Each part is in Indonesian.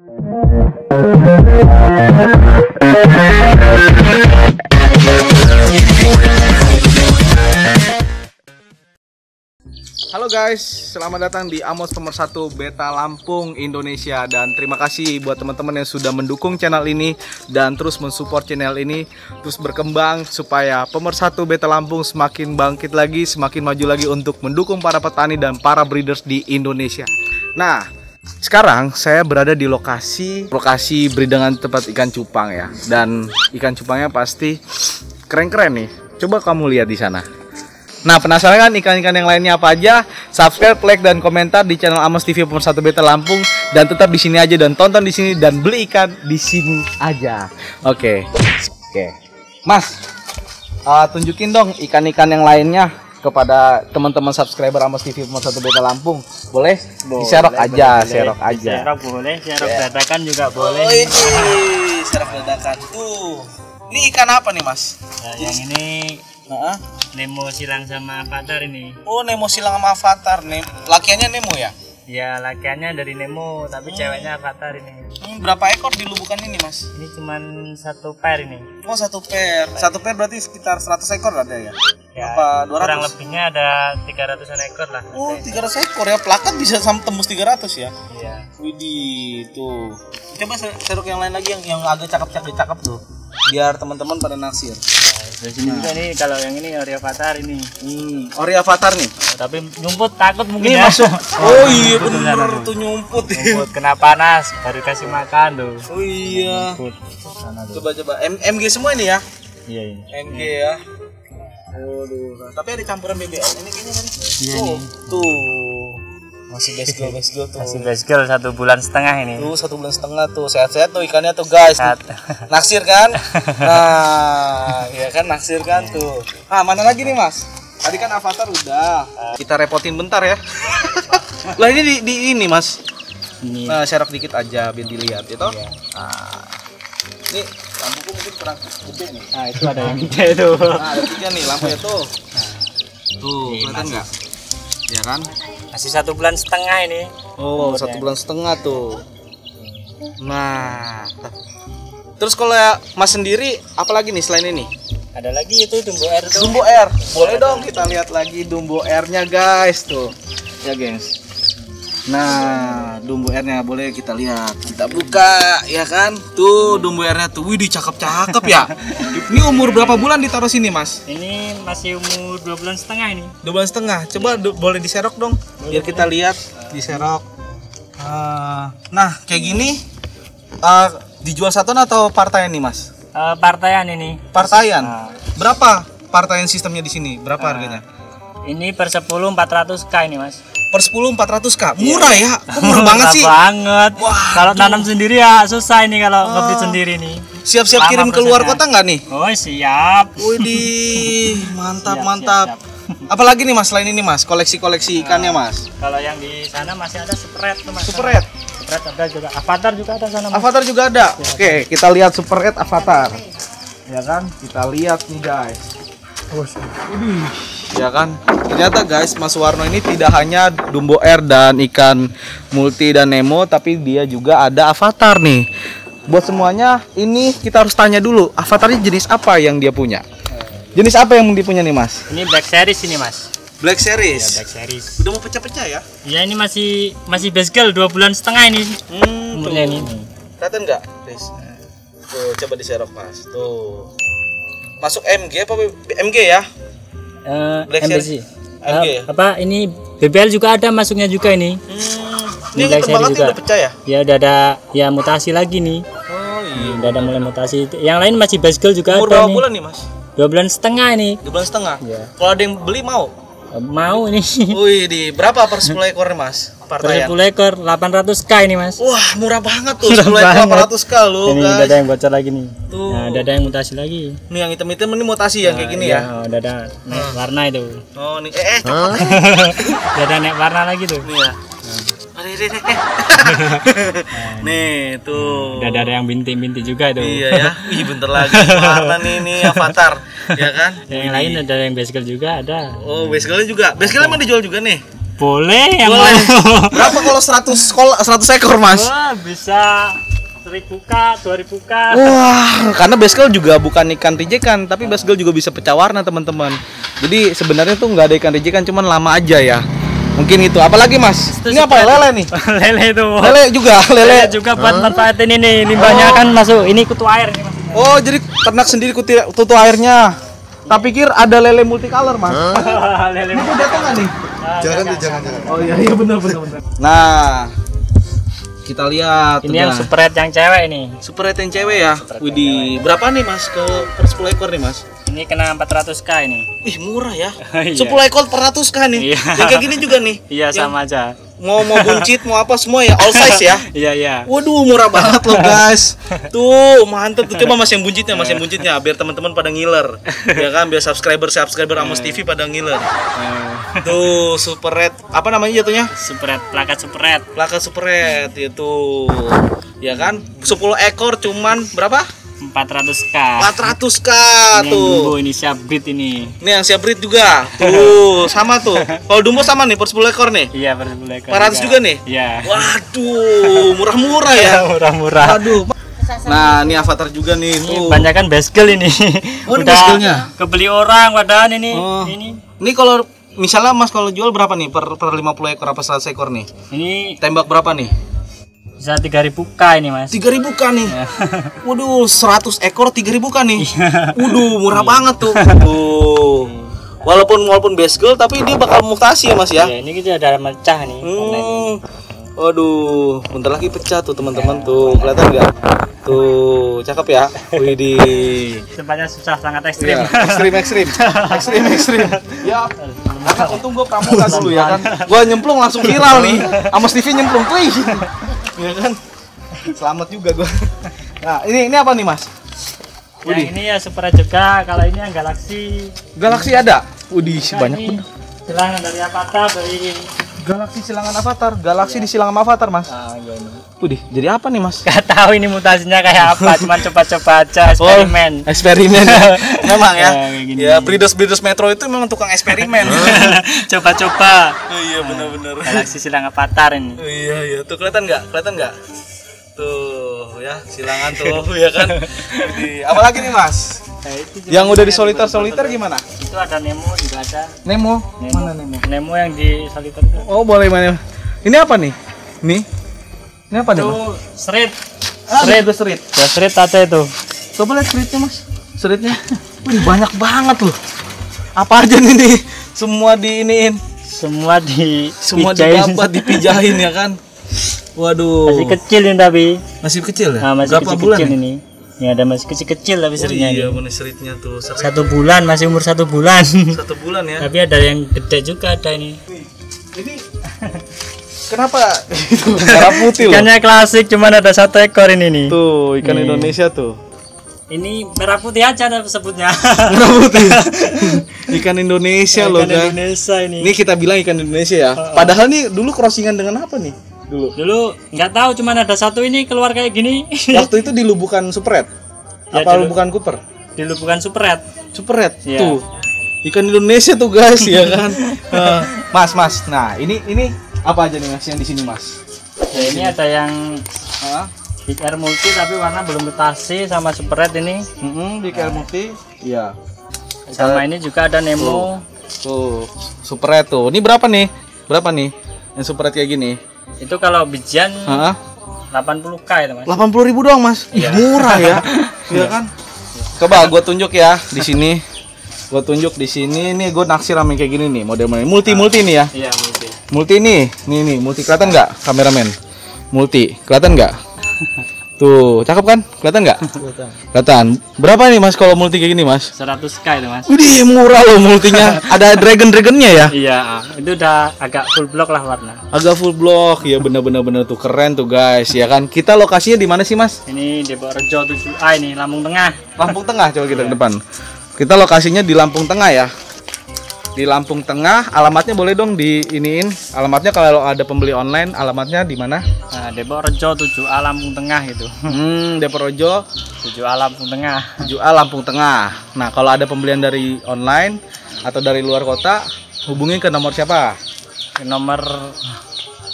Halo guys, selamat datang di Amos Pemersatu 1 Beta Lampung Indonesia. Dan terima kasih buat teman-teman yang sudah mendukung channel ini dan terus mensupport channel ini terus berkembang supaya Pemersatu Beta Lampung semakin bangkit lagi, semakin maju lagi untuk mendukung para petani dan para breeders di Indonesia. Nah, sekarang saya berada di lokasi beridangan tempat ikan cupang ya. Dan ikan cupangnya pasti keren-keren nih. Coba kamu lihat di sana. Nah, penasaran kan ikan-ikan yang lainnya apa aja? Subscribe, like, dan komentar di channel Amos TV Pemersatu Beta Lampung. Dan tetap di sini aja dan tonton di sini dan beli ikan di sini aja. Oke. Mas, tunjukin dong ikan-ikan yang lainnya kepada teman-teman subscriber Amos TV Pemersatu Beta Lampung. Boleh? Serok aja. Serok dadakan juga boleh. Oh, ini serok dadakan. Ini ikan apa nih, Mas? Nah, yang ini Nemo silang sama Avatar ini. Oh, Nemo silang sama Avatar nih. Lakiannya Nemo ya? Ya, lakiannya dari Nemo, tapi ceweknya Avatar ini. Berapa ekor di lubukan ini, Mas? Ini cuman satu pair ini. Oh, satu pair. Satu pair berarti sekitar 100 ekor ada ya? Ya, apa 200? Kurang lebihnya ada 300-an ekor lah. Oh, 300 ekor ya. Plakat bisa sampai tembus 300 ya? Iya. Widih, tuh. Coba seruk yang lain lagi yang agak cakep-cakep tuh. Biar teman-teman pada naksir. Dari sini juga nih, kalau yang ini ori Avatar ini. Ori Avatar nih. Oh, tapi nyumput takut mungkin ini ya. Masuk. Oh iya benar tuh nyumput. Kena panas baru kasih makan tuh. Oh iya. Coba MG semua ini ya? Iya ini. MG ya. Aduh. Tapi ada campuran BBL ini kayaknya kan. Iya nih. Tuh. Masih best girl tuh. Masih best girl 1,5 bulan ini. Tuh 1,5 bulan tuh sehat-sehat tuh ikannya tuh guys. Sehat. Naksir kan? Nah, ya kan naksir kan tuh. Ah, mana lagi nih Mas? Tadi kan Avatar udah. Kita repotin bentar ya. Lah ini di ini Mas. Ini. Nah, serok dikit aja biar dilihat itu. Iya. Nah. Ini lampuku mungkin kurang gede nih. Nah, itu ada yang gede tuh. Nah, ada tiga nih lampunya tuh. Tuh, kelihatan enggak? Ya kan? Masih 1,5 bulan ini. Oh, 1,5 bulan tuh. Nah, terus kalau Mas sendiri, apalagi nih selain ini? Ada lagi itu Dumbo Ear. Dumbo Ear, boleh dong kita lihat lagi Dumbo Ear-nya guys tuh. Ya guys. Nah, Dumbo Ear-nya boleh kita lihat. Kita buka, ya kan? Tuh Dumbo Ear-nya tuh. Widih, cakep-cakep ya. Ini umur berapa bulan ditaruh sini, Mas? Ini masih umur 2,5 bulan ini. 2,5 bulan. Coba boleh diserok dong. Biar kita lihat diserok. Nah, kayak gini dijual satuan atau partaian nih, Mas? Partaian ini. Partaian. Berapa partaian sistemnya di sini? Berapa harganya? Ini per 10 400K ini, Mas. Per 10 400K. Murah ya? Kok murah banget sih? Banget. Kalau nanam sendiri ya susah ini kalau ngebit sendiri nih. Siap-siap kirim ke luar kota nggak nih? Oh, siap. Widih, mantap. Apalagi nih Mas selain ini Mas, koleksi-koleksi ikannya Mas. Kalau yang di sana masih ada Super Red tuh Mas. Super Red. Super Red ada juga. Avatar juga ada sana Mas. Avatar juga ada. Oke, kita lihat Super Red Avatar. Ya kan? Kita lihat nih guys. Ya kan? Ternyata guys, Mas Suwarno ini tidak hanya Dumbo Ear dan ikan multi dan Nemo, tapi dia juga ada Avatar nih. Buat semuanya, ini kita harus tanya dulu, Avatarnya jenis apa yang dia punya? Jenis apa yang dia punya nih Mas? Ini Black Series ini Mas. Black Series? Ya, Black Series. Udah mau pecah-pecah ya? Iya, ini masih best girl 2,5 bulan ini. Umurnya ini. Kelihatan nggak? Tuh, coba diserok Mas. Tuh. Masuk MG apa MG ya? Black Series. MG ya? Apa ini BBL juga ada masuknya juga ini. Ini kembangannya udah pecah ya? Ya udah ada ya mutasi lagi nih. Oh iya. Udah ada mulai mutasi. Yang lain masih best girl juga ada. Umur berapa bulan nih Mas? 2,5 bulan ini. 2,5 bulan? Iya. Kalau ada yang beli mau? Mau ini. Wih, di berapa per 10 ekor Mas? Per 10 ekor 800K ini Mas. Wah, murah banget tuh. 10 ekor 800K loh. Ini udah ada yang bocor lagi nih. Tuh. Nah, udah ada yang mutasi lagi. Ini yang hitam-hitam ini mutasi yang kayak gini ya. Udah ada naik warna itu. Oh, nih coklat. Udah ada naik warna lagi tuh. Iya. Nih tuh udah ada yang binti-binti juga itu. Iya ya. Ih, bentar lagi warna nih Avatar ya kan. Yang lain ada yang best girl juga ada. Oh, best girl juga. Best girl emang dijual juga nih. Boleh ya, Mas. Berapa kalau 100 ekor, Mas? Wah, bisa 1000 kak, 2000 kak. Wah, karena baskel juga bukan ikan rijekan, tapi baskel juga bisa pecah warna, teman-teman. Jadi sebenarnya tuh nggak ada ikan rijekan, cuman lama aja ya. Mungkin itu. Apalagi, Mas? Itu ini apa? Lele nih. Lele tuh. Lele juga buat manfaatin ini. Limbahnya kan masuk ini kutu air nih, Mas. Oh, jadi ternak sendiri kutu airnya. Tak pikir ada lele multicolor, Mas. Lele. Ini kedatangan nih. Jangan. Oh iya benar. Nah, kita lihat ini yang Super Red yang cewek ini. Super Red yang cewek ya. Widih, berapa nih, Mas? Per 10 ekor nih, Mas. Ini kena 400k ini. Ih, murah ya. 10 ekor per 100k nih. Yang kayak gini juga nih. Iya, sama aja. Mau buncit, mau apa semua ya, all size ya. Iya. Waduh, murah banget loh, guys. Tuh, mantep tuh. Coba Mas yang buncitnya biar teman-teman pada ngiler. Ya kan, biar subscriber Amos TV pada ngiler. Tuh, Super Red. Apa namanya jatuhnya? Super Red, plakat Super Red itu. Ya kan? 10 ekor cuman berapa? 400k. 400k ini tuh. Dumbo ini siap breed ini. Ini yang siap breed juga. Tuh, sama tuh. Kalau Dumbo sama nih per 10 ekor nih. Iya, per 10 ekor. 400 juga nih. Iya. Waduh, murah-murah ya. Murah-murah. Aduh. Nah, ini Avatar juga nih. Tuh. Banyak kan baskel ini. Oh, ini baskelnya. Kebeli orang padahal ini. Oh. Ini kalau misalnya Mas kalau jual berapa nih per 50 ekor apa 100 ekor nih? Ini tembak berapa nih? Bisa 3000k ini, Mas. 3000k nih. Ya. Waduh, 100 ekor 3000k nih. Waduh, murah banget tuh. Tuh. Walaupun basegel tapi dia bakal mutasi ya, Mas ya. Iya, ini kita ada mecah nih. Waduh, bentar lagi pecah tuh, teman-teman tuh. Kelihatan enggak? Tuh, cakep ya. Widih. Tempatnya susah, sangat ekstrim. Ya, ekstrim. Ya. Nah, untung gua pramuka dulu ya kan. Gua nyemplung langsung viral nih. Amos TV nyemplung, play. Ya kan, selamat juga gua. Nah, ini apa nih, Mas? Yang ini ya Super Red juga. Kalau ini yang Galaksi ada? Udih, nah, banyak bener. Silangan dari Avatar, dari Galaksi silangan Avatar. Galaksi di silangan Avatar, Mas. Ah, iya ini. Udih, jadi apa nih, Mas? Gak tahu ini mutasinya kayak apa, cuman coba-coba aja eksperimen. Oh, eksperimen. Memang ya. Ya, breeders Metro itu memang tukang eksperimen. Coba-coba. Oh, iya, benar-benar. Galaksi silangan Avatar ini. Oh, iya. Tuh kelihatan nggak? Tuh ya, silangan tuh ya kan. Jadi, apalagi nih, Mas? Nah, yang udah di soliter gimana? Itu ada Nemo juga ada. Nemo? Mana Nemo? Nemo yang di soliter itu. Oh, boleh mana? Ini apa nih? Nih. Ini apa nih? Itu serit. Ya, serit tata itu. Coba lihat seritnya, Mas. Seritnya. Wih, banyak banget loh. Apa aja nih nih? Semua diiniin. Semua dipijahin ya kan. Waduh. Masih kecil ini tapi. Masih kecil ya? Nah, masih berapa bulan ini? Ya ada masih kecil-kecil tapi seritnya. Iya, bener seritnya tuh. Serit. 1 bulan, masih umur 1 bulan. 1 bulan ya. Tapi ada yang gede juga ada ini. Ini kenapa? Warna putih loh. Ikannya klasik cuman ada 1 ekor ini nih. Tuh, ikan nih. Indonesia tuh. Ini merah putih aja sebutnya. Merah putih. Ikan Indonesia loh, guys. Ikan Indonesia ini. Ini kita bilang ikan Indonesia ya. Padahal nih dulu crossingan dengan apa nih? Dulu nggak tahu, cuman ada satu ini keluar kayak gini. Waktu itu di lubukan Super Red. Ya, apa lubukan Cooper? Di lubukan Super Red. Ya. Tuh. Ikan Indonesia tuh, guys, ya kan. Mas. Nah, ini apa aja nih, Mas, yang di sini, Mas? Ya, ini ada yang Big Air Multi tapi warna belum mutasi sama Super Red ini. Big Air Multi. Iya. Sama ini juga ada Nemo. Tuh, Super Red tuh. Ini berapa nih? Yang Super Red kayak gini. Itu kalau bijian 80k ya, Mas. 80.000 doang, Mas. Iya. Murah ya. Iya kan? Coba gua tunjuk ya di sini. Nih gua naksir sama kayak gini nih, model-model multi nih ya. Iya, multi. Multi nih. Nih multi, kelihatan nggak, kameramen? Multi, kelihatan nggak? Tuh, cakep kan? Kelihatan nggak? Kelihatan. Berapa nih, Mas, kalau multi kayak gini, Mas? 100k itu, Mas. Widih, murah loh multinya. Ada dragon-dragonnya ya? Iya, itu udah agak full block lah warna. Agak full block, ya bener-bener tuh keren tuh, guys. Ya kan? Kita lokasinya di mana sih, Mas? Ini Depo Rejo 7A ini, Lampung Tengah. Lampung Tengah, coba kita ke depan. Kita lokasinya di Lampung Tengah ya. Di Lampung Tengah, alamatnya boleh dong diiniin. Alamatnya kalau ada pembeli online, alamatnya di mana? Nah, Depo Rejo 7A Lampung Tengah gitu. Depo Rejo 7A Lampung Tengah. 7A Lampung Tengah. Nah, kalau ada pembelian dari online atau dari luar kota, hubungi ke nomor siapa? nomor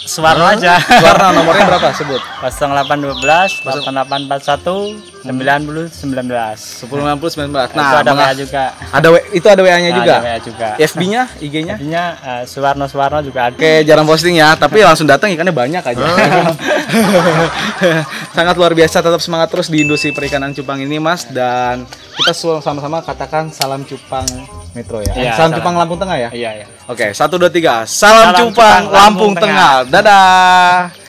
Suwarno aja. Suwarno nomornya berapa sebut? 0812 8841 9019. 109019. Nah, itu ada WA juga. Ada itu ada WA-nya juga. Ada WA juga. FB-nya, IG-nya? FB-nya Suwarno juga ada. Oke, jarang posting ya, tapi langsung datang ikannya banyak aja. Sangat luar biasa, tetap semangat terus di industri perikanan cupang ini, Mas, dan kita sama-sama katakan salam cupang Metro ya. Iya, salam cupang Lampung Tengah ya. Iya. Oke, 1 2 3. Salam cupang Lampung Tengah. Dadah.